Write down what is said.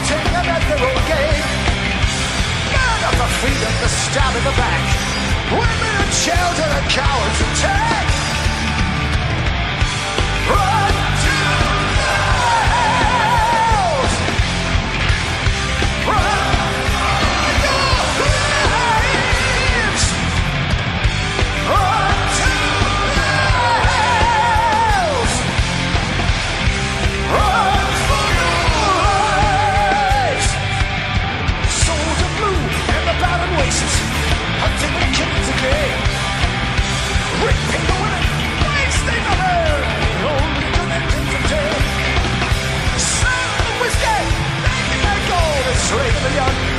fighting an admirable game. Man up for freedom, the stab in the back. Women and children are cowards who take. Run to the hills! Run to the hills! Run to the hills! Run! Hunting and killing today, ripping the winning, wasting the air, only connecting today. Serve the whiskey, making their goal, it's raining the young.